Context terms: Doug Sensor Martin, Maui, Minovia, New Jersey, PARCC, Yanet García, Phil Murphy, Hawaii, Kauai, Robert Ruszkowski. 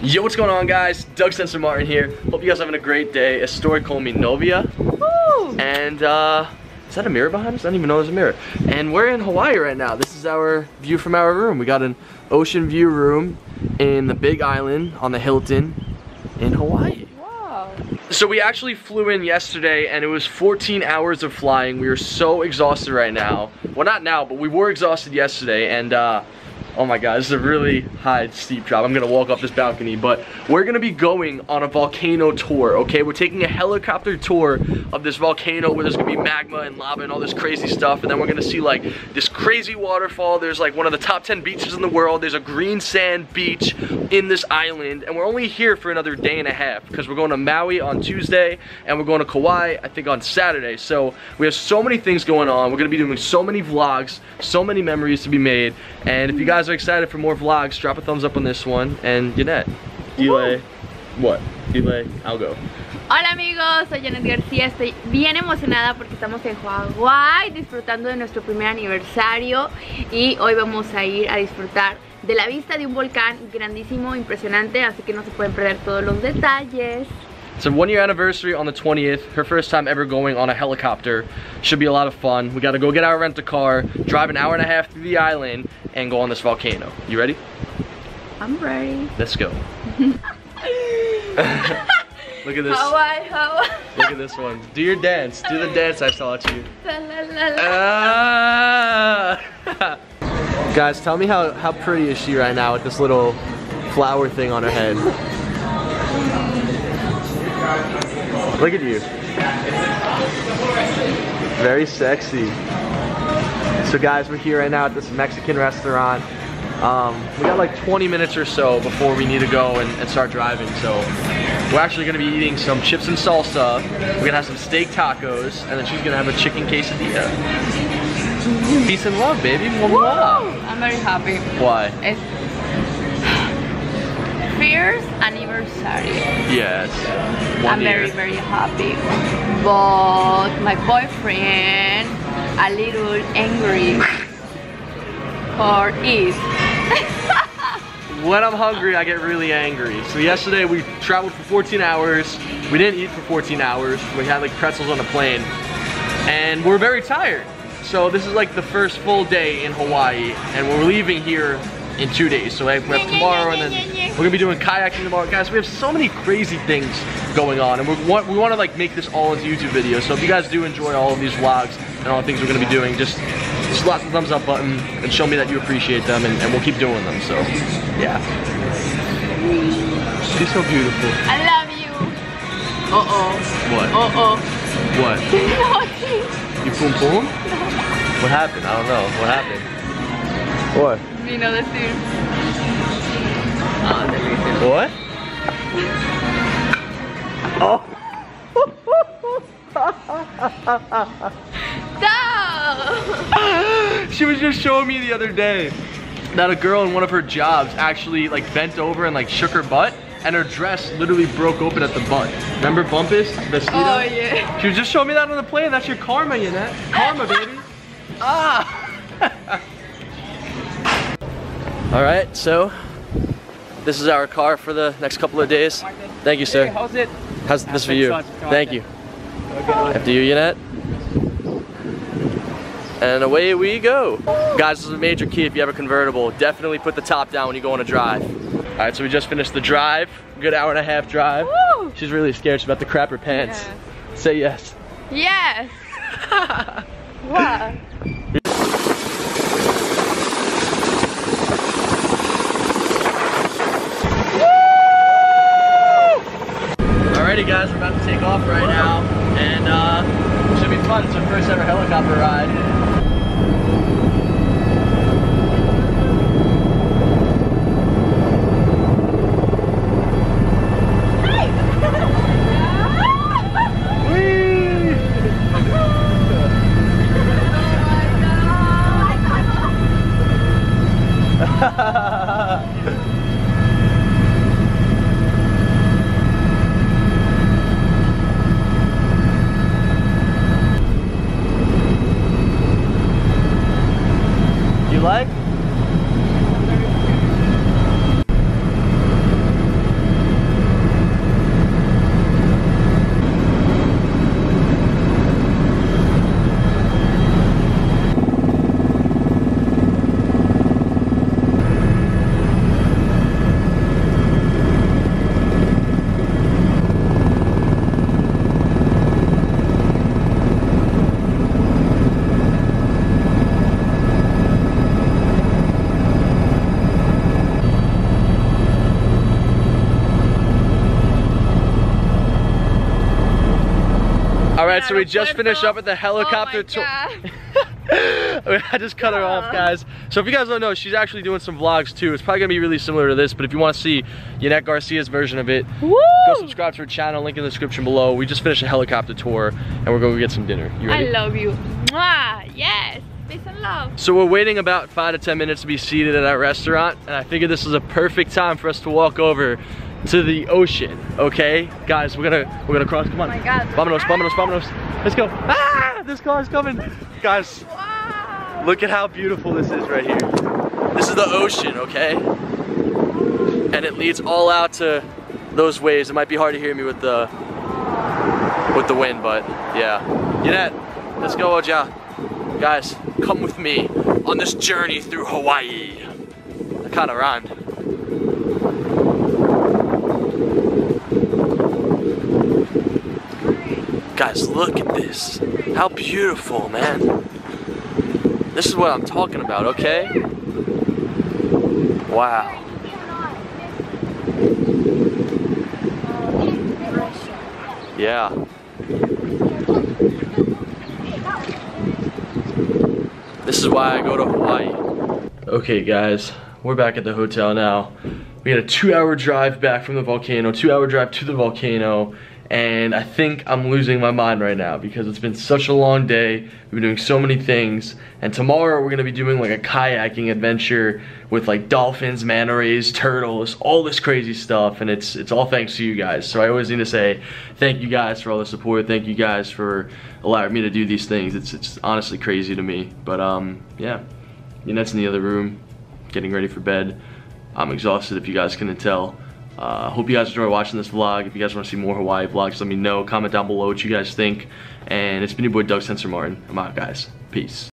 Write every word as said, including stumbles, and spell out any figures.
Yo, what's going on, guys? Doug Sensor Martin here. Hope you guys are having a great day. A store called Minovia. Woo! And, uh, is that a mirror behind us? I don't even know there's a mirror. And we're in Hawaii right now. This is our view from our room. We got an ocean view room in the Big Island on the Hilton in Hawaii. Wow. So we actually flew in yesterday, and it was fourteen hours of flying. We are so exhausted right now. Well, not now, but we were exhausted yesterday, and, uh, oh my god, this is a really high, steep drop. I'm gonna walk off this balcony, but we're gonna be going on a volcano tour, okay? We're taking a helicopter tour of this volcano where there's gonna be magma and lava and all this crazy stuff, and then we're gonna see like this crazy waterfall. There's like one of the top ten beaches in the world. There's a green sand beach in this island, and we're only here for another day and a half because we're going to Maui on Tuesday, and we're going to Kauai, I think, on Saturday. So we have so many things going on. We're gonna be doing so many vlogs, so many memories to be made, and if you guys are excited for more vlogs, drop a thumbs up on this one. And Yanet, Ile, what? Ile, I'll go. Hola amigos, soy Yanet García. Estoy bien emocionada porque estamos en Hawaii disfrutando de nuestro primer aniversario, y hoy vamos a ir a disfrutar de la vista de un volcán grandísimo, impresionante, así que no se pueden perder todos los detalles. It's a one year anniversary on the twentieth, her first time ever going on a helicopter. Should be a lot of fun. We gotta go get our rent-a-car, drive an hour and a half through the island, and go on this volcano. You ready? I'm ready. Let's go. Look at this. Hawaii, Hawaii. Look at this one. Do your dance. Do the dance I taught you. La, la, la, la. Ah! Guys, tell me how, how pretty is she right now with this little flower thing on her head. Look at you. Very sexy. So guys, we're here right now at this Mexican restaurant. Um, we got like twenty minutes or so before we need to go and, and start driving. So we're actually gonna be eating some chips and salsa. We're gonna have some steak tacos, and then she's gonna have a chicken quesadilla. Peace and love, baby. Woo! I'm very happy. Why? It's first anniversary. Yes. One I'm year. very, very happy. But my boyfriend a little angry for it. When I'm hungry, I get really angry. So yesterday we traveled for fourteen hours. We didn't eat for fourteen hours. We had like pretzels on the plane, and we're very tired. So this is like the first full day in Hawaii, and we're leaving here in two days. So we have tomorrow, and then we're gonna be doing kayaking tomorrow. Guys, we have so many crazy things going on, and we want, we want to like make this all into YouTube videos. So if you guys do enjoy all of these vlogs and all the things we're gonna be doing, just slap the thumbs up button and show me that you appreciate them, and, and we'll keep doing them. So yeah. She's so beautiful. I love you. Uh oh. What? Uh oh. What? You poom poom? What happened? I don't know. What happened? What? Vino de decir. Oh, delicious. What? Oh. No! She was just showing me the other day that a girl in one of her jobs actually like bent over and like shook her butt, and her dress literally broke open at the butt. Remember Bumpus? Vestita? Oh yeah. She was just showing me that on the plane. That's your karma, Yanet. Karma, baby. Ah. All right, so this is our car for the next couple of days. Thank you, sir. Hey, how's it? How's this for you? Thank you. After you, Yanet. And away we go. Guys, this is a major key if you have a convertible. Definitely put the top down when you go on a drive. All right, so we just finished the drive. Good hour and a half drive. Woo! She's really scared. She's about to crap her pants. Yes. Say yes. Yes. What? Guys, we're about to take off right now, and uh, it should be fun. It's our first ever helicopter ride. Alright, so we just finished up at the helicopter tour. I just cut her off, guys. So if you guys don't know, she's actually doing some vlogs too. It's probably gonna be really similar to this, but if you want to see Yanet Garcia's version of it, woo! Go subscribe to her channel, link in the description below. We just finished a helicopter tour and we're gonna go get some dinner. You ready? I love you. Mwah! Yes! Peace and love. So we're waiting about five to ten minutes to be seated at our restaurant, and I figured this is a perfect time for us to walk over to the ocean. Okay, guys, we're gonna we're gonna cross. Come on, oh my God. Vámonos, vámonos, vámonos. Let's go. Ah, this car's coming, guys. Wow. Look at how beautiful this is right here. This is the ocean, okay? And it leads all out to those waves. It might be hard to hear me with the with the wind, but yeah. Yanet, let's go, Oja. Guys, come with me on this journey through Hawaii. That kind of rhymed. Guys, look at this. How beautiful, man. This is what I'm talking about, okay? Wow. Yeah. This is why I go to Hawaii. Okay, guys, we're back at the hotel now. We had a two hour drive back from the volcano, two hour drive to the volcano. And I think I'm losing my mind right now because it's been such a long day. We've been doing so many things. And tomorrow we're gonna be doing like a kayaking adventure with like dolphins, manta rays, turtles, all this crazy stuff. And it's it's all thanks to you guys. So I always need to say thank you guys for all the support. Thank you guys for allowing me to do these things. It's it's honestly crazy to me. But um, yeah, Yanet's in the other room, getting ready for bed. I'm exhausted if you guys couldn't tell. I uh, hope you guys enjoy watching this vlog. If you guys want to see more Hawaii vlogs, let me know. Comment down below what you guys think. And it's been your boy Doug Sensor Martin. I'm out, guys. Peace.